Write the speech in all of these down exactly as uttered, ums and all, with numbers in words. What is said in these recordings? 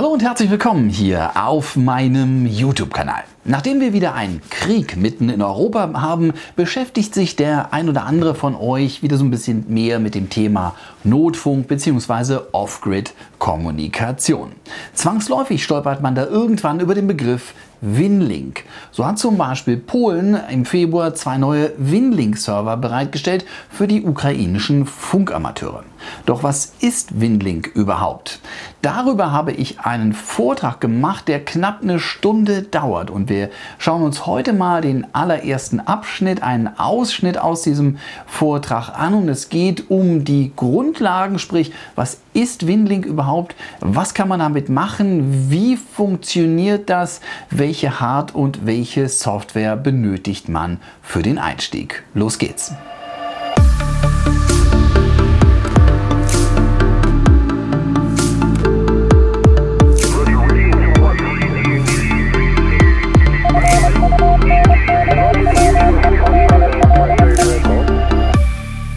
Hallo und herzlich willkommen hier auf meinem YouTube-Kanal. Nachdem wir wieder einen Krieg mitten in Europa haben, beschäftigt sich der ein oder andere von euch wieder so ein bisschen mehr mit dem Thema Notfunk bzw. Off-Grid-Kommunikation. Zwangsläufig stolpert man da irgendwann über den Begriff Winlink. So hat zum Beispiel Polen im Februar zwei neue Winlink-Server bereitgestellt für die ukrainischen Funkamateure. Doch was ist Winlink überhaupt? Darüber habe ich einen Vortrag gemacht, der knapp eine Stunde dauert, und wir schauen uns heute mal den allerersten Abschnitt, einen Ausschnitt aus diesem Vortrag an, und es geht um die Grundlagen, sprich, was ist Winlink überhaupt, was kann man damit machen, wie funktioniert das, welche Hard- und welche Software benötigt man für den Einstieg. Los geht's!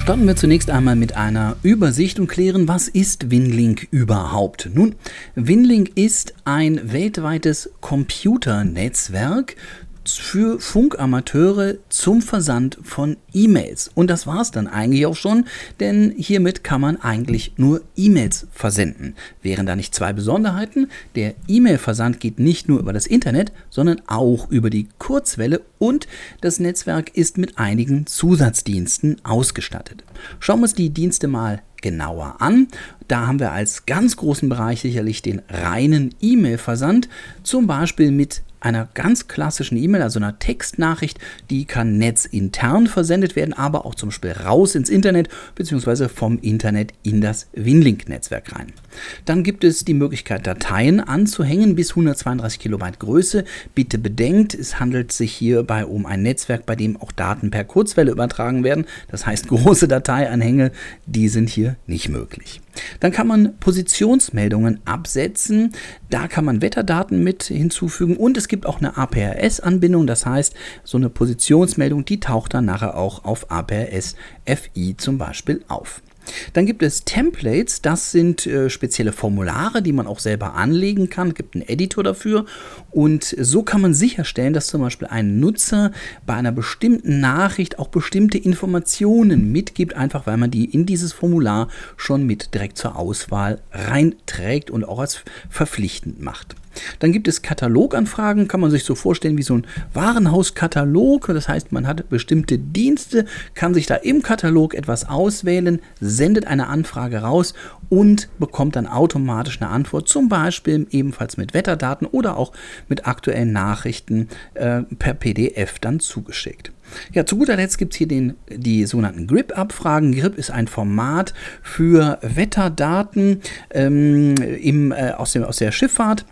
Starten wir zunächst einmal mit einer Übersicht und klären, was ist Winlink überhaupt? Nun, Winlink ist ein weltweites Computernetzwerk für Funkamateure zum Versand von E-Mails. Und das war es dann eigentlich auch schon, denn hiermit kann man eigentlich nur E-Mails versenden. Wären da nicht zwei Besonderheiten? Der E-Mail-Versand geht nicht nur über das Internet, sondern auch über die Kurzwelle, und das Netzwerk ist mit einigen Zusatzdiensten ausgestattet. Schauen wir uns die Dienste mal an. genauer an. Da haben wir als ganz großen Bereich sicherlich den reinen E-Mail-Versand, zum Beispiel mit einer ganz klassischen E-Mail, also einer Textnachricht, die kann netzintern versendet werden, aber auch zum Beispiel raus ins Internet bzw. vom Internet in das Winlink-Netzwerk rein. Dann gibt es die Möglichkeit, Dateien anzuhängen bis hundertzweiunddreißig Kilobyte Größe. Bitte bedenkt, es handelt sich hierbei um ein Netzwerk, bei dem auch Daten per Kurzwelle übertragen werden. Das heißt, große Dateianhänge, die sind hier nicht möglich. Dann kann man Positionsmeldungen absetzen, da kann man Wetterdaten mit hinzufügen, und es gibt auch eine A P R S-Anbindung, das heißt, so eine Positionsmeldung, die taucht dann nachher auch auf A P R S F I zum Beispiel auf. Dann gibt es Templates, das sind äh, spezielle Formulare, die man auch selber anlegen kann, es gibt einen Editor dafür, und so kann man sicherstellen, dass zum Beispiel ein Nutzer bei einer bestimmten Nachricht auch bestimmte Informationen mitgibt, einfach weil man die in dieses Formular schon mit direkt zur Auswahl reinträgt und auch als verpflichtend macht. Dann gibt es Kataloganfragen, kann man sich so vorstellen wie so ein Warenhauskatalog, das heißt, man hat bestimmte Dienste, kann sich da im Katalog etwas auswählen, sendet eine Anfrage raus und bekommt dann automatisch eine Antwort, zum Beispiel ebenfalls mit Wetterdaten oder auch mit aktuellen Nachrichten äh, per P D F dann zugeschickt. Ja, zu guter Letzt gibt es hier den, die sogenannten GRIB-Abfragen. GRIB ist ein Format für Wetterdaten ähm, im, äh, aus, dem, aus der Schifffahrt.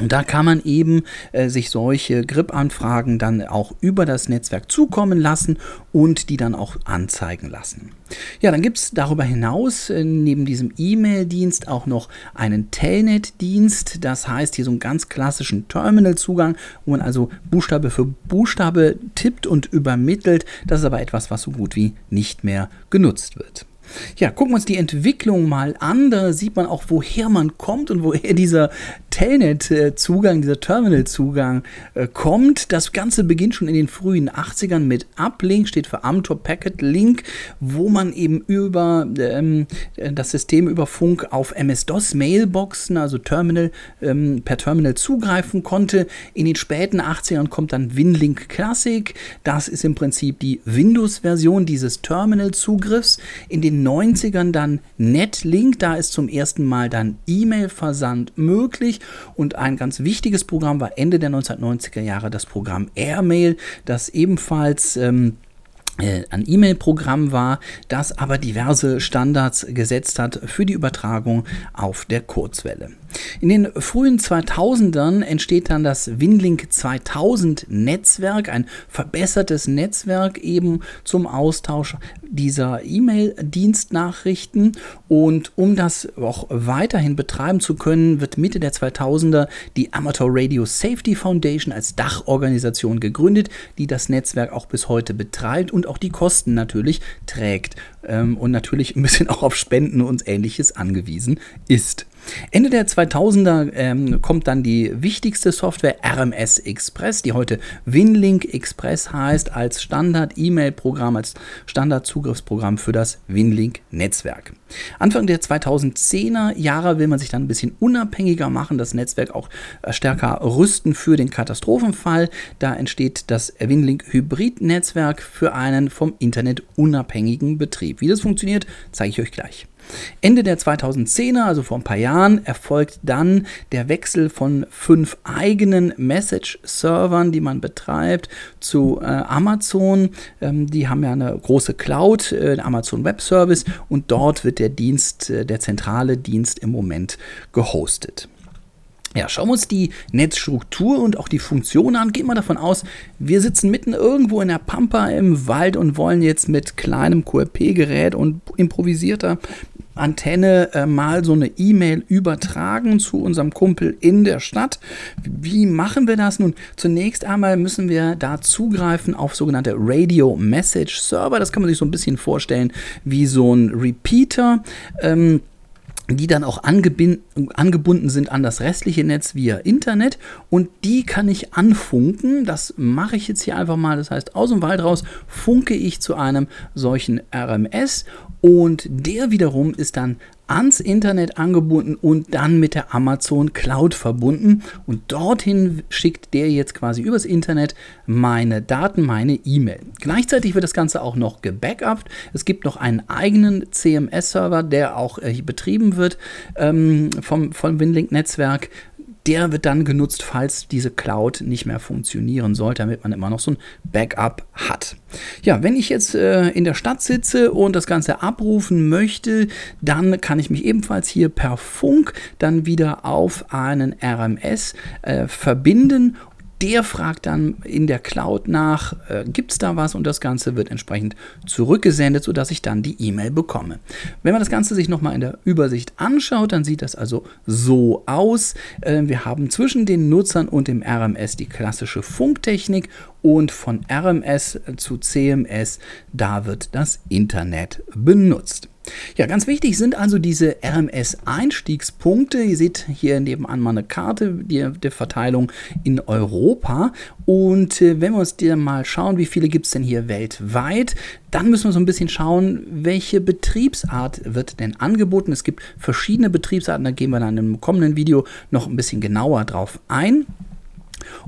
Und da kann man eben äh, sich solche GRIB-Anfragen dann auch über das Netzwerk zukommen lassen und die dann auch anzeigen lassen. Ja, dann gibt es darüber hinaus äh, neben diesem E-Mail-Dienst auch noch einen Telnet-Dienst. Das heißt, hier so einen ganz klassischen Terminal-Zugang, wo man also Buchstabe für Buchstabe tippt und übermittelt. Das ist aber etwas, was so gut wie nicht mehr genutzt wird. Ja, gucken wir uns die Entwicklung mal an. Da sieht man auch, woher man kommt und woher dieser Telnet-Zugang, dieser Terminal-Zugang äh, kommt. Das Ganze beginnt schon in den frühen achtzigern mit APLink, steht für Amateur Packet Link, wo man eben über ähm, das System über Funk auf M S-DOS-Mailboxen, also Terminal, ähm, per Terminal zugreifen konnte. In den späten achtzigern kommt dann Winlink Classic. Das ist im Prinzip die Windows-Version dieses Terminal-Zugriffs. In den neunzigern dann Netlink, da ist zum ersten Mal dann E-Mail-Versand möglich, und ein ganz wichtiges Programm war Ende der neunzehnhundertneunziger Jahre das Programm Airmail, das ebenfalls ähm ein E-Mail-Programm war, das aber diverse Standards gesetzt hat für die Übertragung auf der Kurzwelle. In den frühen zweitausendern entsteht dann das Winlink zweitausend-Netzwerk, ein verbessertes Netzwerk eben zum Austausch dieser E-Mail-Dienstnachrichten, und um das auch weiterhin betreiben zu können, wird Mitte der zweitausender die Amateur Radio Safety Foundation als Dachorganisation gegründet, die das Netzwerk auch bis heute betreibt und auch die Kosten natürlich trägt ähm, und natürlich ein bisschen auch auf Spenden und Ähnliches angewiesen ist. Ende der zweitausender ähm, kommt dann die wichtigste Software R M S Express, die heute Winlink Express heißt, als Standard-E-Mail-Programm, als Standard-Zugriffsprogramm für das Winlink-Netzwerk. Anfang der zweitausendzehner Jahre will man sich dann ein bisschen unabhängiger machen, das Netzwerk auch stärker rüsten für den Katastrophenfall. Da entsteht das Winlink-Hybrid-Netzwerk für einen vom Internet unabhängigen Betrieb. Wie das funktioniert, zeige ich euch gleich. Ende der zweitausendzehner, also vor ein paar Jahren, erfolgt dann der Wechsel von fünf eigenen Message-Servern, die man betreibt, zu äh, Amazon. Ähm, die haben ja eine große Cloud, äh, Amazon Web Service, und dort wird der Dienst, äh, der zentrale Dienst im Moment gehostet. Ja, schauen wir uns die Netzstruktur und auch die Funktion an. Gehen wir davon aus, wir sitzen mitten irgendwo in der Pampa im Wald und wollen jetzt mit kleinem Q R P-Gerät und improvisierter Antenne äh, mal so eine E-Mail übertragen zu unserem Kumpel in der Stadt. Wie machen wir das nun? Zunächst einmal müssen wir da zugreifen auf sogenannte Radio Message Server. Das kann man sich so ein bisschen vorstellen wie so ein Repeater. Ähm, die dann auch angebunden sind an das restliche Netz via Internet, und die kann ich anfunken. Das mache ich jetzt hier einfach mal. Das heißt, aus dem Wald raus funke ich zu einem solchen R M S, und der wiederum ist dann ans Internet angebunden und dann mit der Amazon Cloud verbunden, und dorthin schickt der jetzt quasi übers Internet meine Daten, meine E-Mail. Gleichzeitig wird das Ganze auch noch gebackupt. Es gibt noch einen eigenen C M S-Server, der auch äh, betrieben wird ähm, vom, vom Winlink-Netzwerk. Der wird dann genutzt, falls diese Cloud nicht mehr funktionieren sollte, damit man immer noch so ein Backup hat. Ja, wenn ich jetzt äh, in der Stadt sitze und das Ganze abrufen möchte, dann kann ich mich ebenfalls hier per Funk dann wieder auf einen R M S äh, verbinden. Der fragt dann in der Cloud nach, äh, gibt es da was, und das Ganze wird entsprechend zurückgesendet, sodass ich dann die E-Mail bekomme. Wenn man das Ganze sich nochmal in der Übersicht anschaut, dann sieht das also so aus. Äh, wir haben zwischen den Nutzern und dem R M S die klassische Funktechnik, und von R M S zu C M S, da wird das Internet benutzt. Ja, ganz wichtig sind also diese R M S-Einstiegspunkte. Ihr seht hier nebenan mal eine Karte der, der Verteilung in Europa. Und äh, wenn wir uns die mal schauen, wie viele gibt es denn hier weltweit, dann müssen wir so ein bisschen schauen, welche Betriebsart wird denn angeboten. Es gibt verschiedene Betriebsarten, da gehen wir dann im kommenden Video noch ein bisschen genauer drauf ein.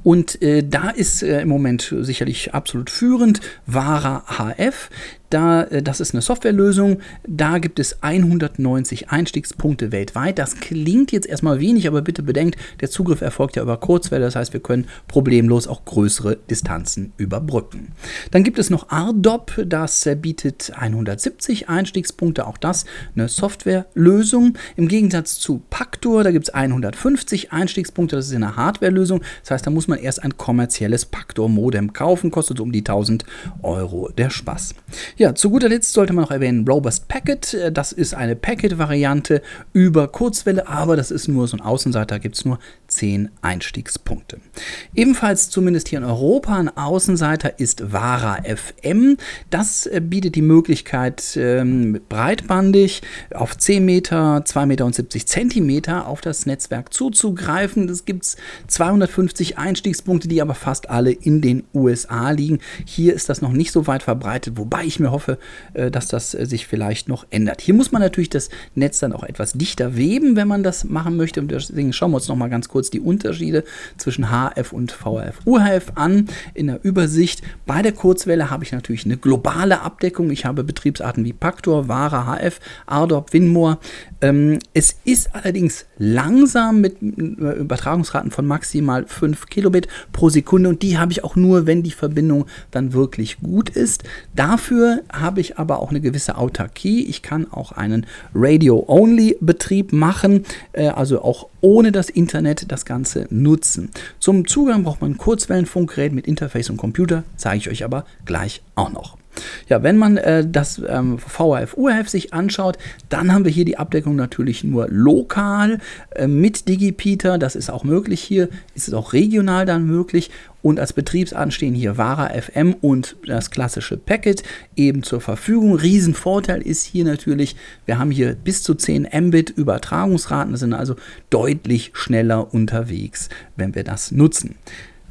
Und äh, da ist äh, im Moment sicherlich absolut führend Vara H F. Da, das ist eine Softwarelösung, da gibt es hundertneunzig Einstiegspunkte weltweit. Das klingt jetzt erstmal wenig, aber bitte bedenkt, der Zugriff erfolgt ja über Kurzwelle, das heißt, wir können problemlos auch größere Distanzen überbrücken. Dann gibt es noch Ardop, das bietet hundertsiebzig Einstiegspunkte, auch das eine Softwarelösung. Im Gegensatz zu Pactor, da gibt es hundertfünfzig Einstiegspunkte, das ist eine Hardwarelösung, das heißt, da muss man erst ein kommerzielles Pactor-Modem kaufen, kostet so um die tausend Euro der Spaß. Ja, zu guter Letzt sollte man noch erwähnen Robust Packet. Das ist eine Packet-Variante über Kurzwelle, aber das ist nur so ein Außenseiter, da gibt es nur zehn Einstiegspunkte. Ebenfalls zumindest hier in Europa ein Außenseiter ist Vara F M. Das bietet die Möglichkeit, ähm, breitbandig auf zehn Meter, zwei Meter und siebzig Zentimeter auf das Netzwerk zuzugreifen. Das gibt es zweihundertfünfzig Einstiegspunkte, die aber fast alle in den U S A liegen. Hier ist das noch nicht so weit verbreitet, wobei ich mir hoffe, dass das sich vielleicht noch ändert. Hier muss man natürlich das Netz dann auch etwas dichter weben, wenn man das machen möchte. Und deswegen schauen wir uns noch mal ganz kurz die Unterschiede zwischen H F und V H F U H F an in der Übersicht. Bei der Kurzwelle habe ich natürlich eine globale Abdeckung. Ich habe Betriebsarten wie Pactor, Vara, H F, Ardop, Winmore. Es ist allerdings langsam mit Übertragungsraten von maximal fünf Kilobit pro Sekunde, und die habe ich auch nur, wenn die Verbindung dann wirklich gut ist. Dafür habe ich aber auch eine gewisse Autarkie. Ich kann auch einen Radio-Only-Betrieb machen, also auch ohne das Internet das Ganze nutzen. Zum Zugang braucht man ein Kurzwellenfunkgerät mit Interface und Computer, zeige ich euch aber gleich auch noch. Ja, wenn man äh, das ähm, V H F U H F sich anschaut, dann haben wir hier die Abdeckung natürlich nur lokal äh, mit Digipeater. Das ist auch möglich hier, ist es auch regional dann möglich. Und als Betriebsart stehen hier Vara F M und das klassische Packet eben zur Verfügung. Riesenvorteil ist hier natürlich, wir haben hier bis zu zehn Mbit Übertragungsraten, sind also deutlich schneller unterwegs, wenn wir das nutzen.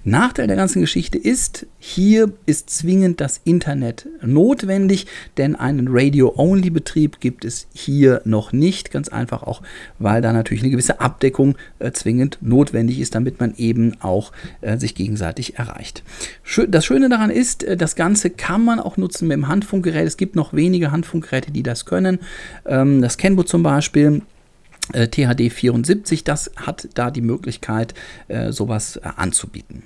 Nachteil der ganzen Geschichte ist, hier ist zwingend das Internet notwendig, denn einen Radio-Only-Betrieb gibt es hier noch nicht. Ganz einfach auch, weil da natürlich eine gewisse Abdeckung äh, zwingend notwendig ist, damit man eben auch äh, sich gegenseitig erreicht. Schö- das Schöne daran ist, äh, das Ganze kann man auch nutzen mit dem Handfunkgerät. Es gibt noch wenige Handfunkgeräte, die das können. Ähm, das Kenwood zum Beispiel. Äh, T H D vierundsiebzig, das hat da die Möglichkeit, äh, sowas äh, anzubieten.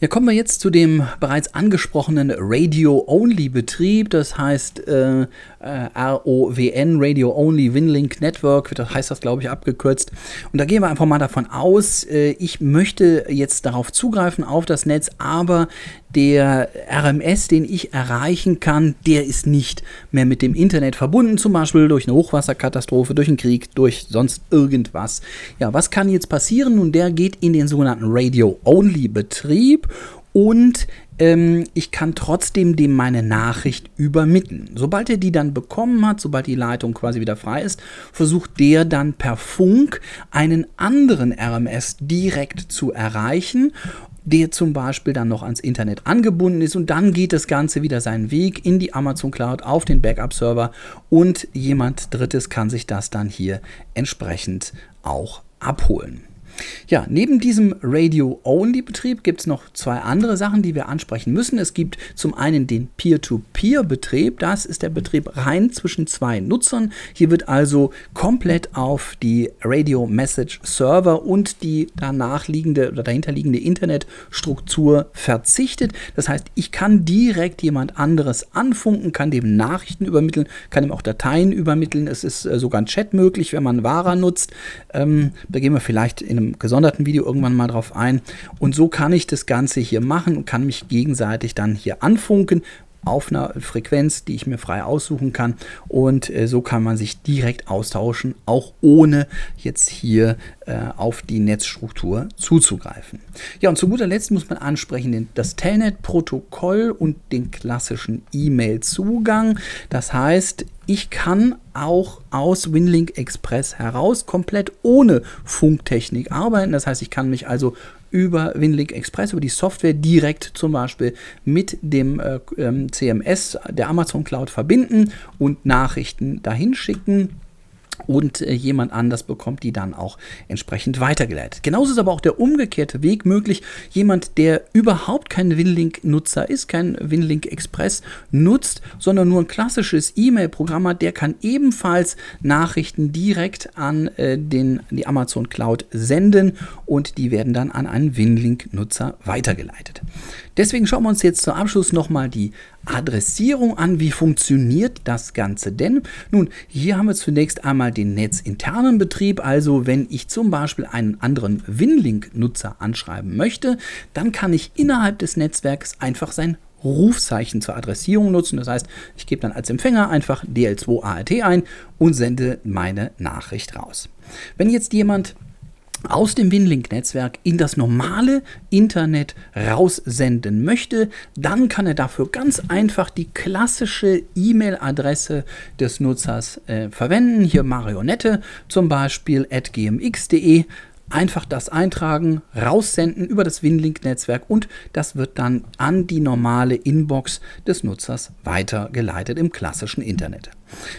Ja, kommen wir jetzt zu dem bereits angesprochenen Radio-Only-Betrieb, das heißt äh, äh, R O W N, Radio-Only Winlink Network, das heißt das, glaube ich, abgekürzt. Und da gehen wir einfach mal davon aus, äh, ich möchte jetzt darauf zugreifen, auf das Netz, aber der R M S, den ich erreichen kann, der ist nicht mehr mit dem Internet verbunden, zum Beispiel durch eine Hochwasserkatastrophe, durch einen Krieg, durch sonst irgendwas. Ja, was kann jetzt passieren? Nun, der geht in den sogenannten Radio-Only-Betrieb. Und ähm, ich kann trotzdem dem meine Nachricht übermitteln. Sobald er die dann bekommen hat, sobald die Leitung quasi wieder frei ist, versucht der dann per Funk einen anderen R M S direkt zu erreichen, der zum Beispiel dann noch ans Internet angebunden ist, und dann geht das Ganze wieder seinen Weg in die Amazon Cloud, auf den Backup-Server, und jemand Drittes kann sich das dann hier entsprechend auch abholen. Ja, neben diesem Radio-Only-Betrieb gibt es noch zwei andere Sachen, die wir ansprechen müssen. Es gibt zum einen den Peer-to-Peer-Betrieb. Das ist der Betrieb rein zwischen zwei Nutzern. Hier wird also komplett auf die Radio-Message-Server und die danach liegende oder dahinter liegende Internetstruktur verzichtet. Das heißt, ich kann direkt jemand anderes anfunken, kann dem Nachrichten übermitteln, kann ihm auch Dateien übermitteln. Es ist äh, sogar ein Chat möglich, wenn man Vara nutzt. Ähm, da gehen wir vielleicht in einem gesonderten Video irgendwann mal drauf ein. Und so kann ich das Ganze hier machen und kann mich gegenseitig dann hier anfunken auf einer Frequenz, die ich mir frei aussuchen kann. Und äh, so kann man sich direkt austauschen, auch ohne jetzt hier äh, auf die Netzstruktur zuzugreifen. Ja, und zu guter Letzt muss man ansprechen den, das Telnet-Protokoll und den klassischen E-Mail-Zugang. Das heißt, ich kann auch aus Winlink Express heraus komplett ohne Funktechnik arbeiten. Das heißt, ich kann mich also über Winlink Express, über die Software direkt zum Beispiel mit dem äh, C M S der Amazon Cloud verbinden und Nachrichten dahin schicken. Und äh, jemand anders bekommt die dann auch entsprechend weitergeleitet. Genauso ist aber auch der umgekehrte Weg möglich. Jemand, der überhaupt kein Winlink-Nutzer ist, kein Winlink Express nutzt, sondern nur ein klassisches E-Mail-Programm hat, der kann ebenfalls Nachrichten direkt an äh, den, die Amazon Cloud senden, und die werden dann an einen Winlink-Nutzer weitergeleitet. Deswegen schauen wir uns jetzt zum Abschluss nochmal die Adressierung an. Wie funktioniert das Ganze denn? Nun, hier haben wir zunächst einmal den netzinternen Betrieb. Also wenn ich zum Beispiel einen anderen Winlink-Nutzer anschreiben möchte, dann kann ich innerhalb des Netzwerks einfach sein Rufzeichen zur Adressierung nutzen. Das heißt, ich gebe dann als Empfänger einfach D L zwei A R T ein und sende meine Nachricht raus. Wenn jetzt jemand aus dem Winlink-Netzwerk in das normale Internet raussenden möchte, dann kann er dafür ganz einfach die klassische E-Mail-Adresse des Nutzers äh, verwenden. Hier Marionette zum Beispiel at gmx.de. Einfach das eintragen, raussenden über das Winlink-Netzwerk, und das wird dann an die normale Inbox des Nutzers weitergeleitet im klassischen Internet.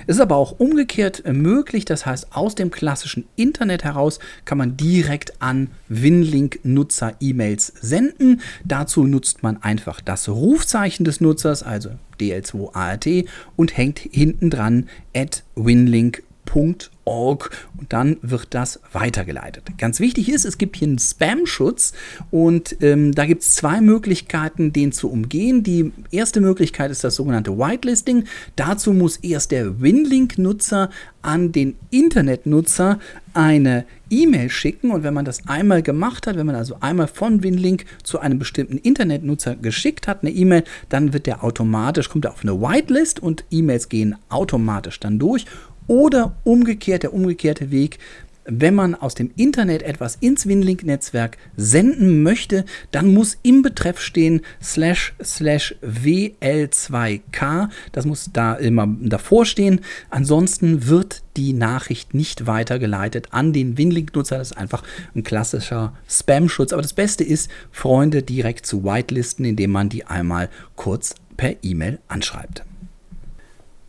Es ist aber auch umgekehrt möglich, das heißt, aus dem klassischen Internet heraus kann man direkt an Winlink-Nutzer-E-Mails senden. Dazu nutzt man einfach das Rufzeichen des Nutzers, also D L zwei A R T, und hängt hinten dran at winlink punkt org. org und dann wird das weitergeleitet. Ganz wichtig ist, es gibt hier einen Spam-Schutz und ähm, da gibt es zwei Möglichkeiten, den zu umgehen. Die erste Möglichkeit ist das sogenannte Whitelisting. Dazu muss erst der Winlink-Nutzer an den Internetnutzer eine E-Mail schicken und wenn man das einmal gemacht hat, wenn man also einmal von Winlink zu einem bestimmten Internetnutzer geschickt hat, eine E-Mail, dann wird der automatisch, kommt er auf eine Whitelist und E-Mails gehen automatisch dann durch. Oder umgekehrt, der umgekehrte Weg, wenn man aus dem Internet etwas ins Winlink-Netzwerk senden möchte, dann muss im Betreff stehen slash slash W L zwei K. Das muss da immer davor stehen. Ansonsten wird die Nachricht nicht weitergeleitet an den Winlink-Nutzer. Das ist einfach ein klassischer Spam-Schutz. Aber das Beste ist, Freunde direkt zu whitelisten, indem man die einmal kurz per E-Mail anschreibt.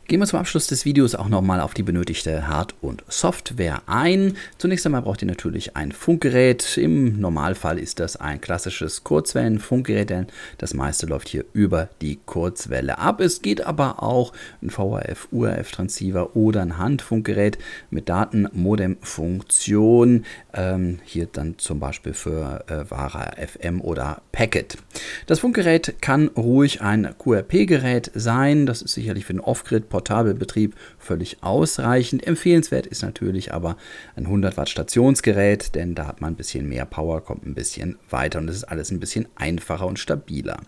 Gehen wir zum Abschluss des Videos auch nochmal auf die benötigte Hard- und Software ein. Zunächst einmal braucht ihr natürlich ein Funkgerät. Im Normalfall ist das ein klassisches Kurzwellenfunkgerät, denn das meiste läuft hier über die Kurzwelle ab. Es geht aber auch ein V H F, U R F-Transceiver oder ein Handfunkgerät mit Datenmodem-Funktion. Ähm, hier dann zum Beispiel für äh, Vara F M oder Packet. Das Funkgerät kann ruhig ein Q R P-Gerät sein. Das ist sicherlich für den Off-Grid-Portal Portabelbetrieb völlig ausreichend. Empfehlenswert ist natürlich aber ein hundert Watt Stationsgerät, denn da hat man ein bisschen mehr Power, kommt ein bisschen weiter und es ist alles ein bisschen einfacher und stabiler.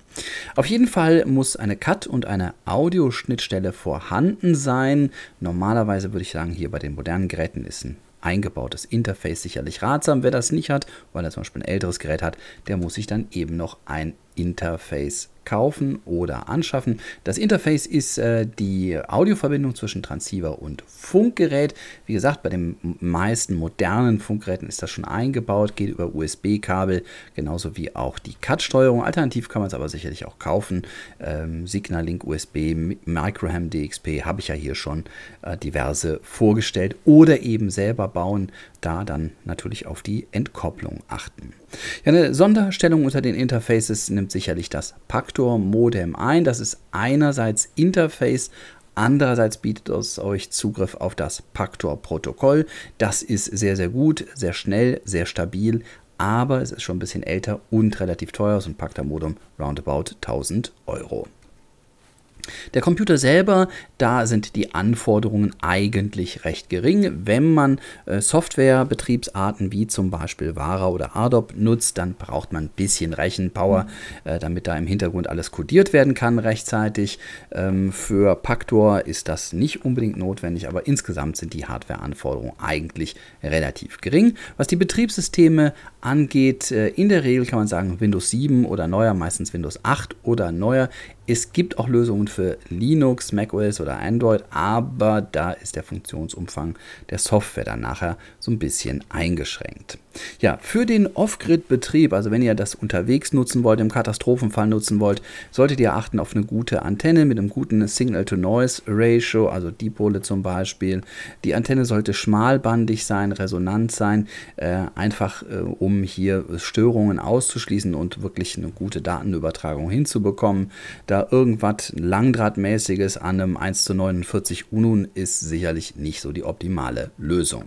Auf jeden Fall muss eine C A T und eine Audioschnittstelle vorhanden sein. Normalerweise würde ich sagen, hier bei den modernen Geräten ist ein eingebautes Interface sicherlich ratsam. Wer das nicht hat, weil er zum Beispiel ein älteres Gerät hat, der muss sich dann eben noch ein Interface kaufen oder anschaffen. Das Interface ist äh, die Audioverbindung zwischen Transceiver und Funkgerät. Wie gesagt, bei den meisten modernen Funkgeräten ist das schon eingebaut, geht über U S B-Kabel, genauso wie auch die C A T-Steuerung. Alternativ kann man es aber sicherlich auch kaufen. Ähm, Signalink U S B, Micro-Ham D X P habe ich ja hier schon äh, diverse vorgestellt oder eben selber bauen, da dann natürlich auf die Entkopplung achten. Ja, eine Sonderstellung unter den Interfaces nimmt sicherlich das Pactor-Modem ein. Das ist einerseits Interface, andererseits bietet es euch Zugriff auf das Pactor-Protokoll. Das ist sehr, sehr gut, sehr schnell, sehr stabil, aber es ist schon ein bisschen älter und relativ teuer. So ein Pactor-Modem roundabout tausend Euro. Der Computer selber, da sind die Anforderungen eigentlich recht gering. Wenn man äh, Softwarebetriebsarten wie zum Beispiel Vara oder Ardop nutzt, dann braucht man ein bisschen Rechenpower, äh, damit da im Hintergrund alles codiert werden kann rechtzeitig. Ähm, für Pactor ist das nicht unbedingt notwendig, aber insgesamt sind die Hardwareanforderungen eigentlich relativ gering. Was die Betriebssysteme angeht, äh, in der Regel kann man sagen Windows sieben oder neuer, meistens Windows acht oder neuer. Es gibt auch Lösungen für Linux, macOS oder Android, aber da ist der Funktionsumfang der Software dann nachher so ein bisschen eingeschränkt. Ja, für den Off-Grid-Betrieb, also wenn ihr das unterwegs nutzen wollt, im Katastrophenfall nutzen wollt, solltet ihr achten auf eine gute Antenne mit einem guten Signal-to-Noise-Ratio, also Dipole zum Beispiel. Die Antenne sollte schmalbandig sein, resonant sein, äh, einfach äh, um hier Störungen auszuschließen und wirklich eine gute Datenübertragung hinzubekommen. Da irgendwas Langdrahtmäßiges an einem eins zu neunundvierzig U N U N ist sicherlich nicht so die optimale Lösung.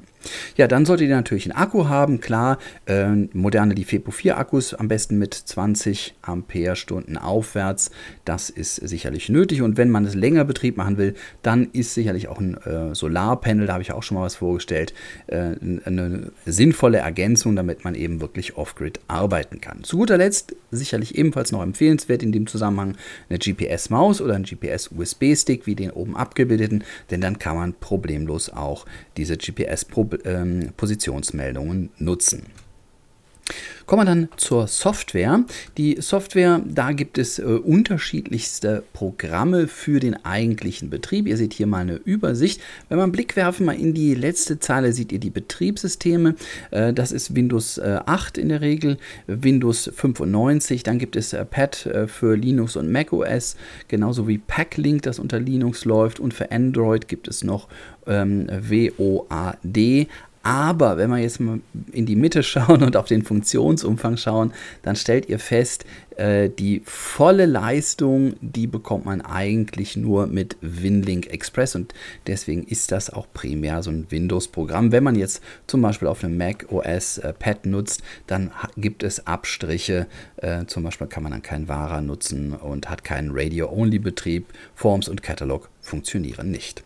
Ja, dann solltet ihr natürlich einen Akku haben, klar, äh, moderne LiFePO vier Akkus, am besten mit zwanzig Ampere Stunden aufwärts, das ist sicherlich nötig und wenn man es länger Betrieb machen will, dann ist sicherlich auch ein äh, Solarpanel, da habe ich auch schon mal was vorgestellt, äh, eine sinnvolle Ergänzung, damit man eben wirklich off-grid arbeiten kann. Zu guter Letzt sicherlich ebenfalls noch empfehlenswert in dem Zusammenhang eine G P S-Maus oder ein G P S-U S B-Stick, wie den oben abgebildeten, denn dann kann man problemlos auch diese G P S-Positionsmeldungen nutzen. Kommen wir dann zur Software. Die Software, da gibt es äh, unterschiedlichste Programme für den eigentlichen Betrieb. Ihr seht hier mal eine Übersicht. Wenn wir einen Blick werfen, mal in die letzte Zeile, seht ihr die Betriebssysteme. Äh, das ist Windows äh, acht in der Regel, Windows fünfundneunzig. Dann gibt es äh, Pad äh, für Linux und macOS, genauso wie Packlink, das unter Linux läuft. Und für Android gibt es noch ähm, WoAD. Aber wenn wir jetzt mal in die Mitte schauen und auf den Funktionsumfang schauen, dann stellt ihr fest, äh, die volle Leistung, die bekommt man eigentlich nur mit Winlink Express, und deswegen ist das auch primär so ein Windows-Programm. Wenn man jetzt zum Beispiel auf einem Mac O S äh, Pad nutzt, dann gibt es Abstriche. Äh, zum Beispiel kann man dann kein Vara nutzen und hat keinen Radio-Only-Betrieb. Forms und Catalog funktionieren nicht.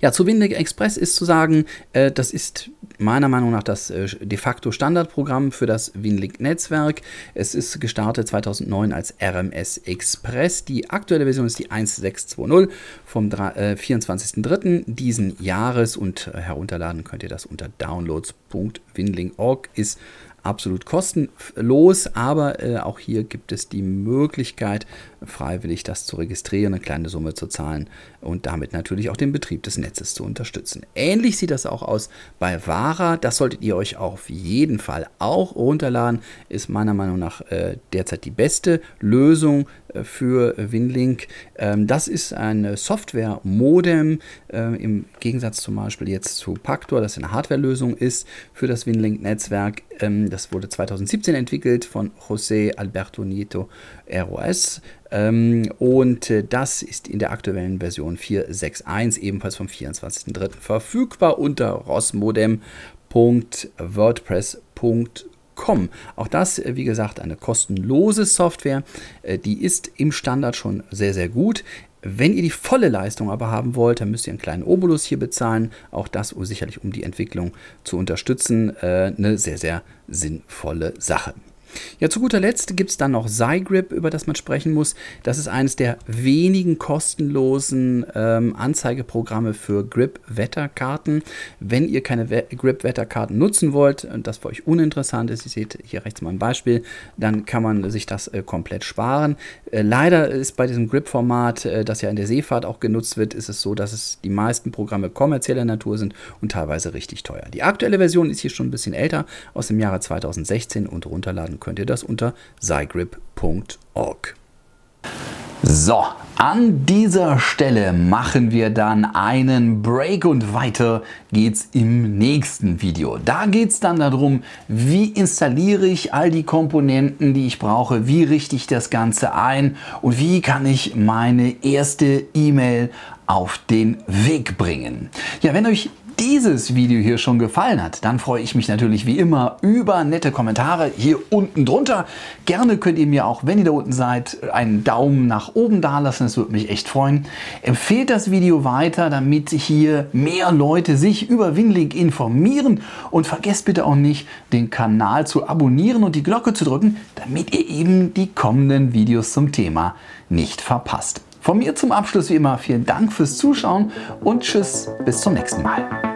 Ja, zu Winlink Express ist zu sagen, äh, das ist meiner Meinung nach das äh, de facto Standardprogramm für das Winlink-Netzwerk. Es ist gestartet zweitausendneun als R M S Express. Die aktuelle Version ist die eins sechs zwei null vom äh, vierundzwanzigsten dritten diesen Jahres, und äh, herunterladen könnt ihr das unter downloads punkt winlink punkt org. Ist absolut kostenlos, aber äh, auch hier gibt es die Möglichkeit, freiwillig das zu registrieren, eine kleine Summe zu zahlen und damit natürlich auch den Betrieb des Netzes zu unterstützen. Ähnlich sieht das auch aus bei Vara. Das solltet ihr euch auf jeden Fall auch runterladen. Ist meiner Meinung nach äh, derzeit die beste Lösung äh, für Winlink. Ähm, das ist ein Software-Modem, äh, im Gegensatz zum Beispiel jetzt zu Pactor, das eine Hardware-Lösung ist für das Winlink-Netzwerk. Ähm, das wurde zweitausendsiebzehn entwickelt von José Alberto Nieto R O S. Und das ist in der aktuellen Version vier sechs eins, ebenfalls vom vierundzwanzigsten dritten verfügbar unter rosmodem punkt wordpress punkt com. Auch das, wie gesagt, eine kostenlose Software. Die ist im Standard schon sehr, sehr gut. Wenn ihr die volle Leistung aber haben wollt, dann müsst ihr einen kleinen Obolus hier bezahlen. Auch das sicherlich, um die Entwicklung zu unterstützen. Eine sehr, sehr sinnvolle Sache. Ja, zu guter Letzt gibt es dann noch zyGrib, über das man sprechen muss. Das ist eines der wenigen kostenlosen ähm, Anzeigeprogramme für GRIB-Wetterkarten. Wenn ihr keine GRIB-Wetterkarten nutzen wollt und das für euch uninteressant ist, ihr seht hier rechts mal ein Beispiel, dann kann man sich das äh, komplett sparen. Äh, leider ist bei diesem GRIB-Format, äh, das ja in der Seefahrt auch genutzt wird, ist es so, dass es die meisten Programme kommerzieller Natur sind und teilweise richtig teuer. Die aktuelle Version ist hier schon ein bisschen älter, aus dem Jahre zweitausendsechzehn, und runterladen könnt ihr das unter zygrib punkt org. So, an dieser Stelle machen wir dann einen Break und weiter geht's im nächsten Video. Da geht es dann darum, wie installiere ich all die Komponenten, die ich brauche, wie richte ich das Ganze ein und wie kann ich meine erste E-Mail auf den Weg bringen. Ja, wenn euch dieses Video hier schon gefallen hat, dann freue ich mich natürlich wie immer über nette Kommentare hier unten drunter. Gerne könnt ihr mir auch, wenn ihr da unten seid, einen Daumen nach oben dalassen. Das würde mich echt freuen. Empfehlt das Video weiter, damit hier mehr Leute sich über Winlink informieren, und vergesst bitte auch nicht, den Kanal zu abonnieren und die Glocke zu drücken, damit ihr eben die kommenden Videos zum Thema nicht verpasst. Von mir zum Abschluss wie immer vielen Dank fürs Zuschauen und tschüss, bis zum nächsten Mal.